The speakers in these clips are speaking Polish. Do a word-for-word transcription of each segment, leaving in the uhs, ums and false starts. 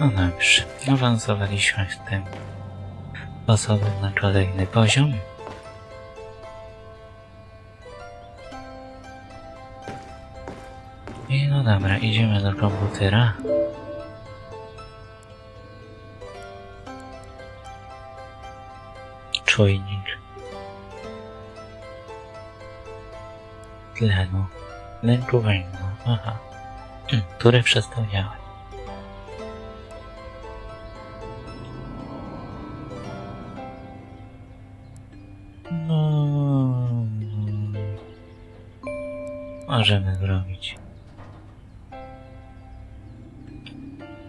No dobrze, awansowaliśmy w tym sposobem na kolejny poziom. I no dobra, idziemy do komputera. Czujnik tlenu, tlenku węgla, aha, który przestał działać. No, możemy zrobić.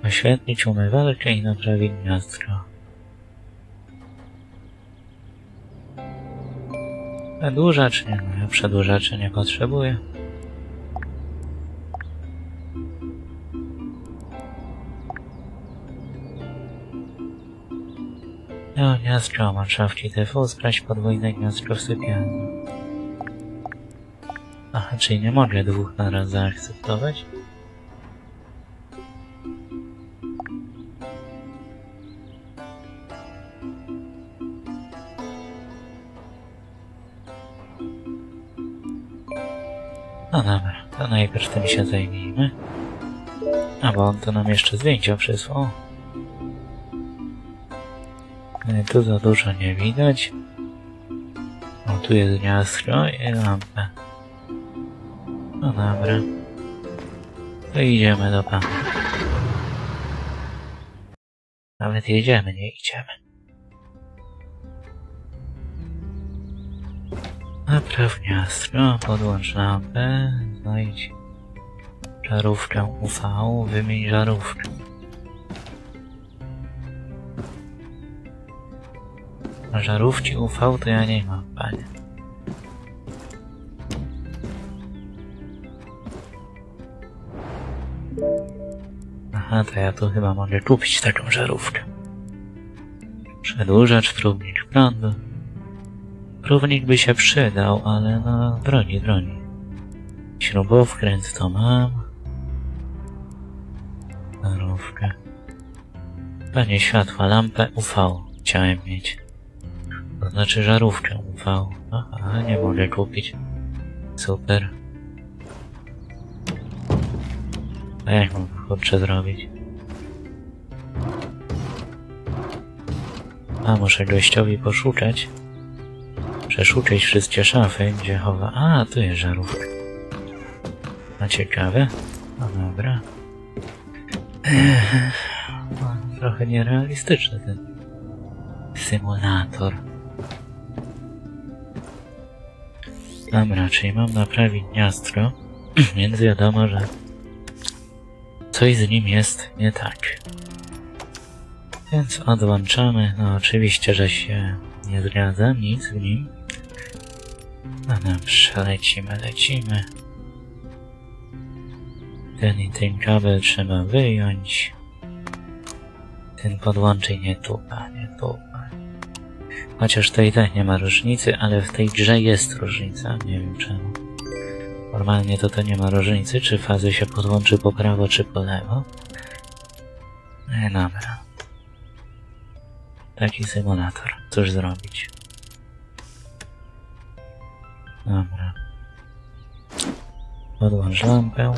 Oświetlić umywalkę i naprawić gniazdko. Przedłużacz, nie, no ja przedłużacza nie potrzebuję. No, gniazdko, manszafki T V, sprawdź podwójne gniazdko w sypialni. Aha, czyli nie mogę dwóch na raz zaakceptować? No dobra, to najpierw tym się zajmijmy. A bo on to nam jeszcze zdjęcia przysłał. Tu za dużo nie widać. O, tu jest gniazdko i lampę. No dobra. To idziemy do pana. Nawet jedziemy, nie idziemy. Napraw gniazdko, podłącz lampę, znajdź żarówkę U V, wymień żarówkę. A żarówki U V to ja nie mam, panie. Aha, to ja tu chyba mogę kupić taką żarówkę. Przedłużacz, próbnik prądu. Równik by się przydał, ale no, broni, broni. Śrubowkręt to mam. Żarówkę. Panie światła, lampę U V chciałem mieć. To znaczy żarówkę U V. Aha, nie mogę kupić. Super. A jak mam kurczę zrobić? A, muszę gościowi poszukać. Przeszukać wszystkie szafy, gdzie chowa... A, tu jest żarówka. A ciekawe? No dobra. Ech, no, trochę nierealistyczny ten symulator. Dobra, czyli mam naprawić gniazdko, więc wiadomo, że coś z nim jest nie tak. Więc odłączamy, no oczywiście, że się nie zgadzam, nic w nim. No dobrze, lecimy, lecimy. Ten i ten kabel trzeba wyjąć. Ten podłączy nie tupa, nie tupa. Chociaż to i tak nie ma różnicy, ale w tej grze jest różnica, nie wiem czemu. Normalnie to to nie ma różnicy, czy fazy się podłączy po prawo, czy po lewo. No dobra. Taki symulator, cóż zrobić. Dobra. Podłącz lampę.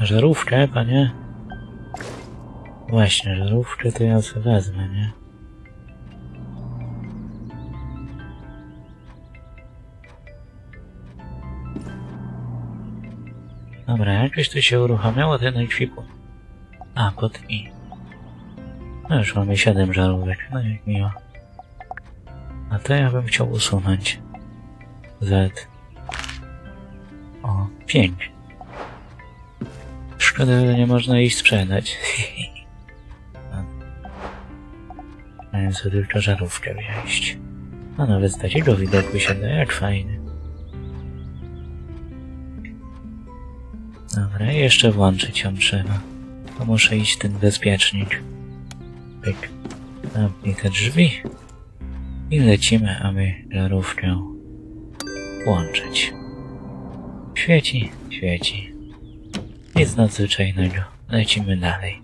Żarówkę, panie. Właśnie, żarówkę to ja sobie wezmę, nie? Dobra, jakoś tu się uruchamiało ten ekwipunek. A, pod i. No już mamy siedem żarówek, no jak miło. A to ja bym chciał usunąć. Z. O, pięć. Szkoda, że nie można ich sprzedać. Mają sobie tylko żarówkę wziąć. A nawet z takiego widoku się da, jak fajny. Dobra, jeszcze włączyć ją trzeba. To muszę iść ten bezpiecznik. Pyk. Zamknij te drzwi. i lecimy, aby żarówkę włączyć. Świeci, świeci. Nic nadzwyczajnego. Lecimy dalej.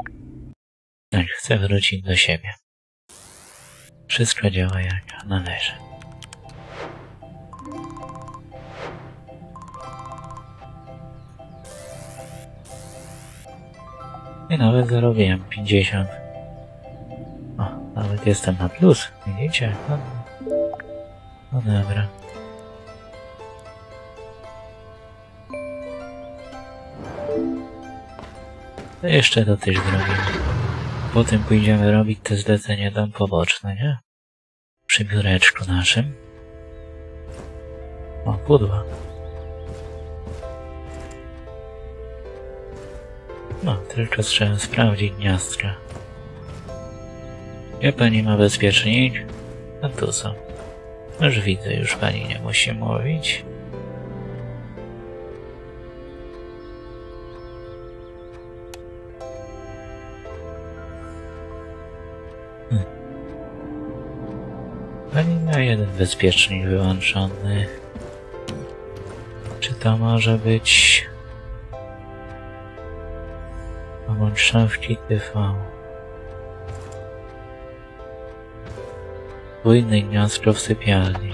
Tak, chcę wrócić do siebie. Wszystko działa jak należy. I nawet zarobiłem pięćdziesiąt. O, nawet jestem na plus, widzicie? No, no dobra. To jeszcze to też zrobimy. Potem pójdziemy robić te zlecenie tam poboczne, nie? Przy biureczku naszym. O, pudła. No, tylko trzeba sprawdzić gniazdka. Gdzie pani ma bezpiecznik? A tu są. Już widzę, już pani nie musi mówić. Hmm. Pani ma jeden bezpiecznik wyłączony. Czy to może być... Łączności T V. Podwójne gniazdko w sypialni.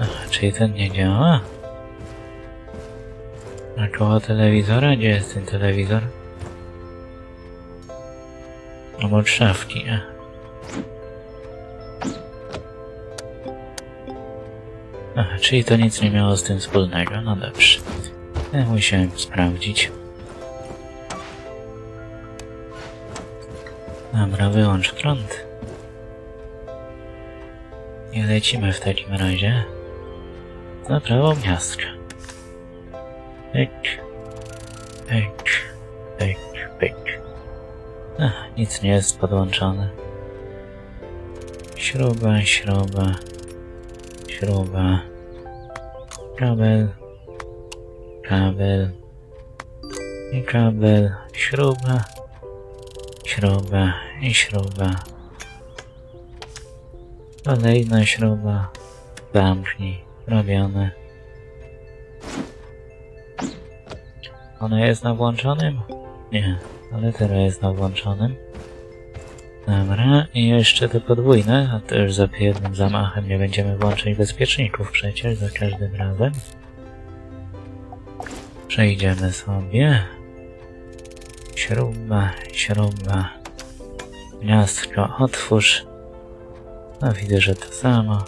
Aha, czyli ten nie działa? Na koło telewizora? Gdzie jest ten telewizor? Obok szafki, a. Aha, czyli to nic nie miało z tym wspólnego, no dobrze. Ja musiałem sprawdzić. Dobra, wyłącz prąd. I lecimy w takim razie na prawo gniazdka. Pyk, pyk, pyk, pyk. Aha, nic nie jest podłączone. Śruba, śruba. Śruba, kabel, kabel, i kabel, śruba, śruba i śruba. Kolejna śruba, zamknij, robione. Ona jest na włączonym? Nie, ale teraz jest na włączonym. Dobra, i jeszcze te podwójne, a to już za jednym zamachem nie będziemy włączyć bezpieczników przecież za każdym razem. Przejdziemy sobie. Śruba, śruba. Gniazdko otwórz. No widzę, że to samo.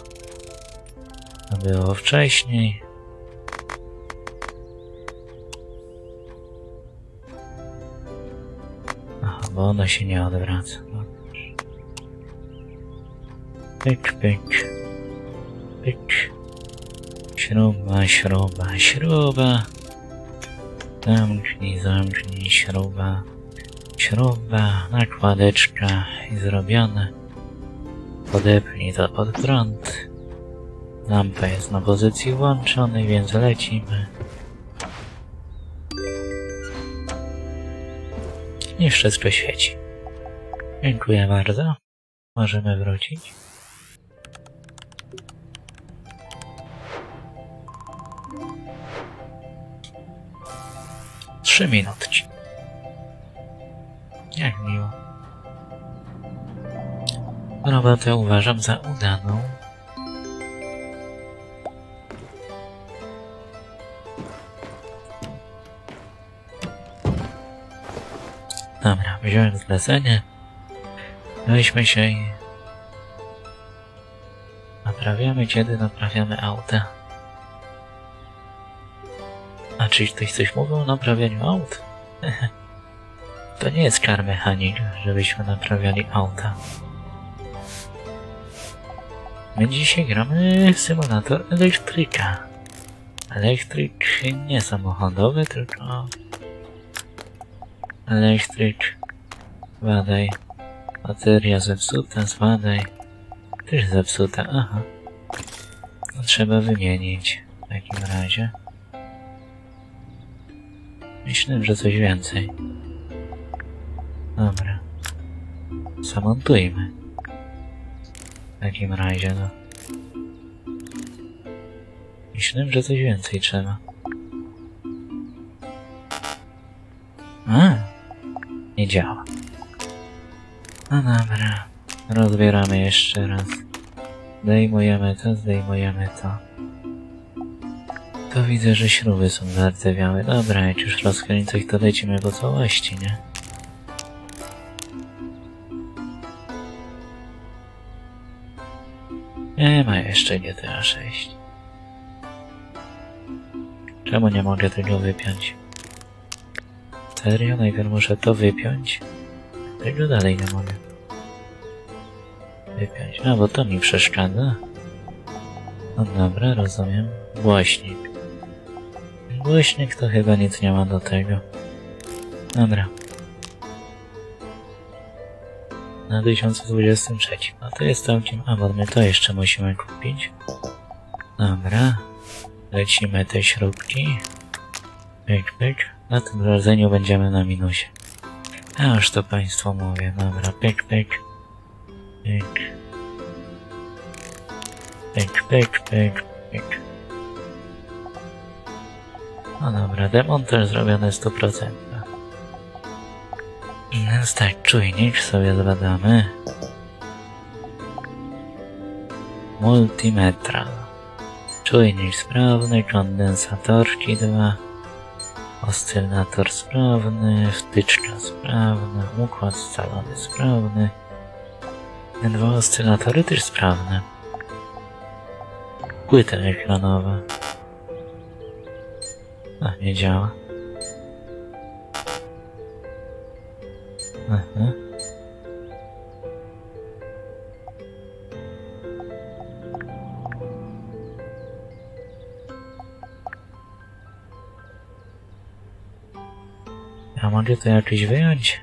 To było wcześniej. Aha, bo ono się nie odwraca. Pyk, pyk, pyk, śruba, śruba, śruba, zamknij, zamknij, śruba, śruba, nakładeczka i zrobione, podepnij to pod prąd, lampa jest na pozycji włączonej, więc lecimy. I wszystko świeci. Dziękuję bardzo, możemy wrócić. Trzy minutki. Jak miło. Robotę uważam za udaną. Dobra, wziąłem zlecenie. Weźmy się i... Naprawiamy, kiedy naprawiamy auta. A czy ktoś coś mówił o naprawianiu aut? To nie jest car mechanic, żebyśmy naprawiali auta. My dzisiaj gramy w symulator elektryka. Elektryk nie samochodowy, tylko... Elektryk... Badaj. Bateria zepsuta, zbadaj. Też zepsuta, aha. No, trzeba wymienić w takim razie. Myślę, że coś więcej. Dobra. Zamontujmy. W takim razie, no. Myślałem, że coś więcej trzeba. A, nie działa. No dobra. Rozbieramy jeszcze raz. Zdejmujemy to, zdejmujemy to. To widzę, że śruby są zardzewiałe. Dobra, jak już rozkręcę ich, to lecimy po całości, nie? Nie ma jeszcze G T A sześć. Czemu nie mogę tego wypiąć? Serio? Najpierw muszę to wypiąć? Tego dalej nie mogę wypiąć. No bo to mi przeszkadza. No dobra, rozumiem. Głośnik. Głośnik to chyba nic nie ma do tego. Dobra. Na dwa tysiące dwudziestym trzecim. No to jest całkiem... A, bo my to jeszcze musimy kupić. Dobra. Lecimy te śrubki. Pyk, pyk. Na tym rdzeniu będziemy na minusie. A już to Państwu mówię. Dobra, pyk, pyk. Pyk. Pyk, pyk, pyk, pyk. No dobra, demontaż zrobiony sto procent. Więc tak, czujnik sobie zbadamy. Multimetral. Czujnik sprawny, kondensatorki dwa. Oscylator sprawny, wtyczka sprawna, układ scalony sprawny. Te dwa oscylatory też sprawne. Płyta ekranowa. A, nie działa. Aha. A mogę to jakoś wyjąć?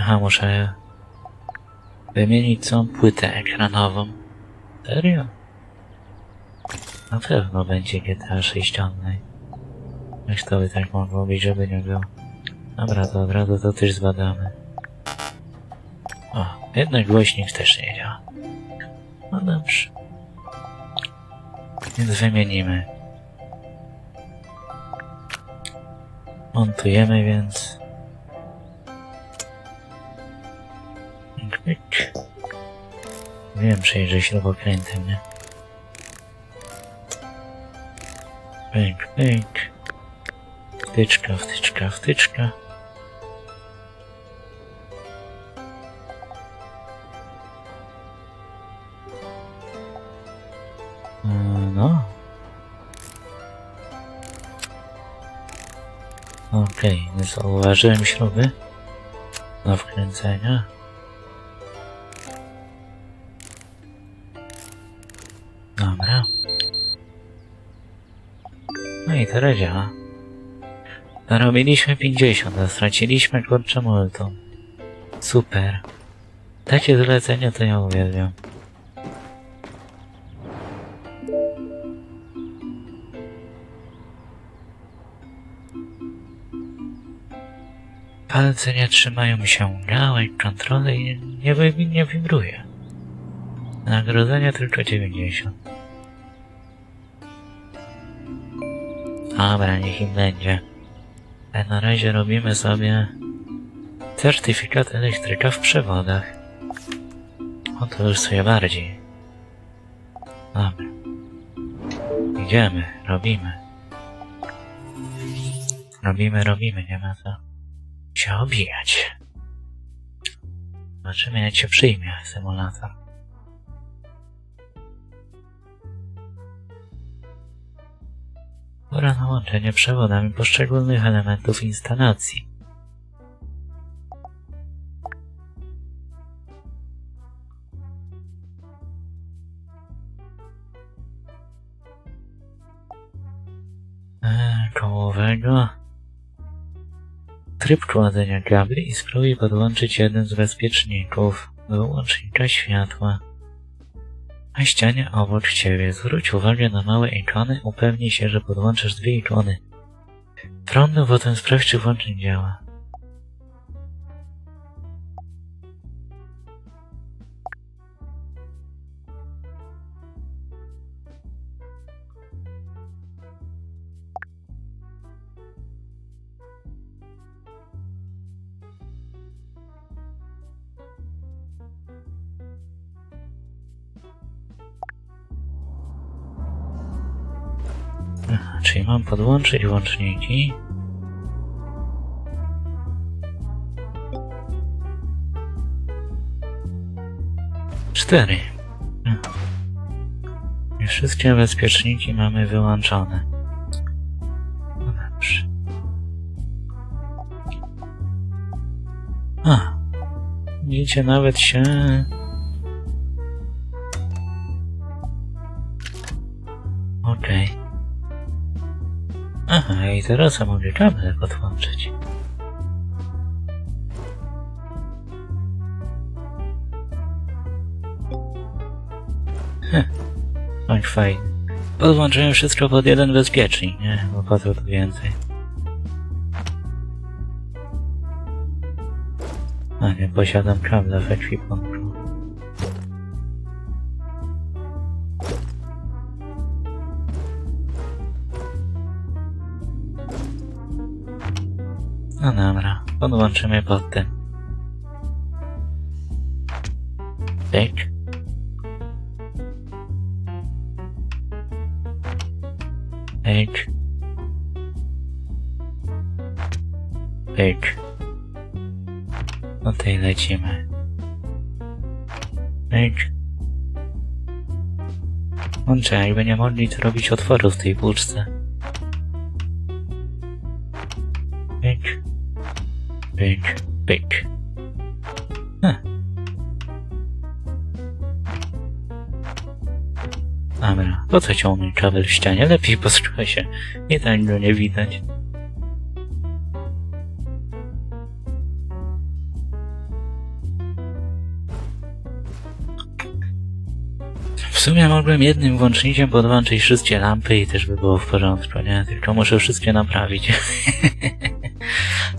Aha, muszę wymienić całą płytę ekranową. Serio? Na pewno będzie G T A sześć online. Jak to by tak mogło być, żeby nie było. Dobra, to od razu to też zbadamy. O, jednak głośnik też nie działa. No dobrze. Więc wymienimy. Montujemy więc. Klik. Wiem, przejrzę śrubokrętem, nie? Pęk, pęk. Wtyczka, wtyczka, wtyczka. No. Okej, nie zauważyłem śruby do wkręcenia. Dobra. No i teraz działa. Narobiliśmy pięćdziesiąt, a straciliśmy kurczę multum. Super. Takie zlecenie to ja uwielbiam. Palce nie trzymają się gałek, kontroli nie, nie, nie wibruje. Nagrodzenia tylko dziewięćdziesiąt. Dobra, niech im będzie. A na razie robimy sobie certyfikat elektryka w przewodach. O, to już sobie bardziej. Dobra. Idziemy, robimy. Robimy, robimy, nie ma co się obijać. Zobaczymy, jak się przyjmie symulator. Pora na łączenie przewodami poszczególnych elementów instalacji. Eee, kołowego. Tryb kładzenia kabli i spróbuj podłączyć jeden z bezpieczników do łącznika światła. na ścianie obok ciebie. Zwróć uwagę na małe ikony, upewnij się, że podłączysz dwie ikony. Trąbnę, potem sprawdź, czy włącznik działa. Aha, czyli mam podłączy i łączniki. Cztery. I wszystkie bezpieczniki mamy wyłączone. No dobrze. A, widzicie, nawet się... Okej. Okay. Aha, i teraz ja mogę kable podłączyć. Heh, bądź fajny. Podłączyłem wszystko pod jeden bezpiecznik, nie? Bo po co tu więcej? A nie posiadam kabla w ekwipunku. No dobra, podłączymy pod tym. Tyk. Tyk. Tyk. No tutaj lecimy. Tyk. Łączę, jakby nie mogli to robić otworu w tej puszce. Tyk. Pyk, pyk. Huh. Dobra, po co ciągnąć kabel w ścianie? Lepiej posłuchaj się. I tak go nie widać. W sumie mogłem jednym włącznikiem podłączyć wszystkie lampy i też by było w porządku, nie? Tylko muszę wszystkie naprawić.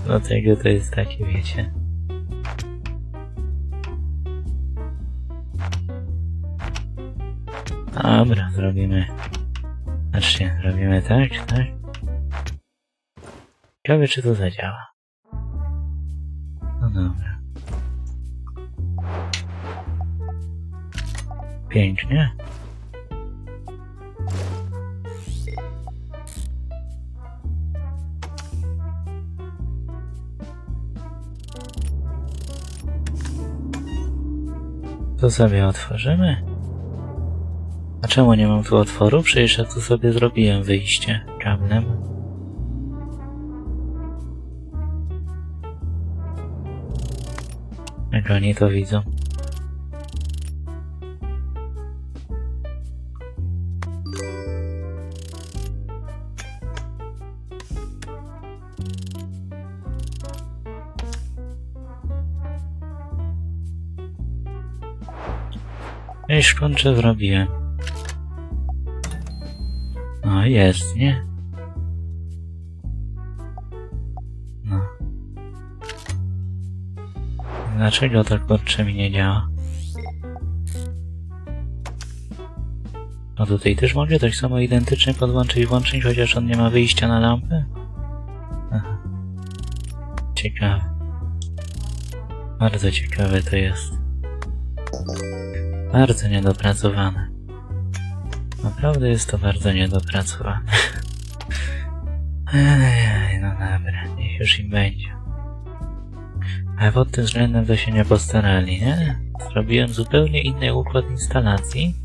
Dlatego to jest takie, wiecie. Dobra, zrobimy. Znacznie, zrobimy tak, tak. Ciekawe, czy to zadziała. No dobra. Pięknie. To sobie otworzymy. A czemu nie mam tu otworu? Przecież ja tu sobie zrobiłem wyjście kablem. Jak oni to widzą? Już kończę, zrobiłem. No jest, nie? No. Dlaczego tak kurczę mi nie działa? No tutaj też mogę tak samo identycznie podłączyć włącznik, chociaż on nie ma wyjścia na lampę? Aha. Ciekawe. Bardzo ciekawe to jest. Bardzo niedopracowane. Naprawdę jest to bardzo niedopracowane. Ej, no dobra, niech już im będzie. Ale pod tym względem to się nie postarali, nie? Zrobiłem zupełnie inny układ instalacji.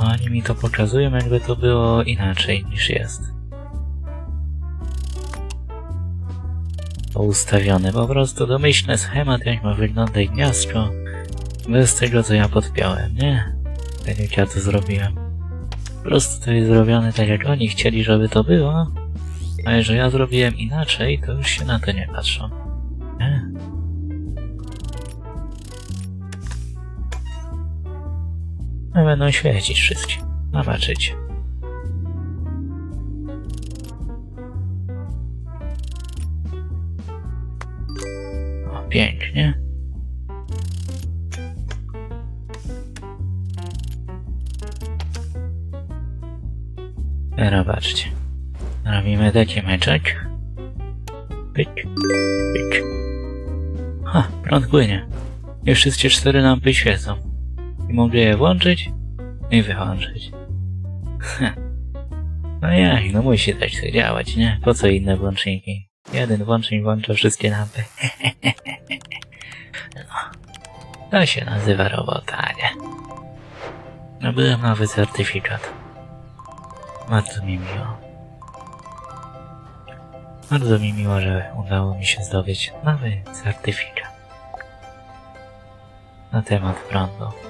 Oni mi to pokazują, jakby to było inaczej niż jest. Ustawiony, po prostu domyślny schemat, jak ma wyglądać gniazdko, bez tego, co ja podpiąłem, nie? Tak jak ja to zrobiłem. Po prostu to jest zrobione tak, jak oni chcieli, żeby to było, a jeżeli ja zrobiłem inaczej, to już się na to nie patrzą, nie? No będą świecić wszystkie. Zobaczycie. O, pięknie. Zobaczcie. Robimy taki meczek. Pyk, pyk. Ha, prąd płynie. I wszystkie cztery lampy świecą. I mogę je włączyć i wyłączyć. Heh. No jak, no musi tak się działać, nie? Po co inne włączniki? Jeden włącznik włącza wszystkie lampy. No. To się nazywa robota, nie? Nabyłem nowy certyfikat. Bardzo mi miło. Bardzo mi miło, że udało mi się zdobyć nowy certyfikat na temat prądu.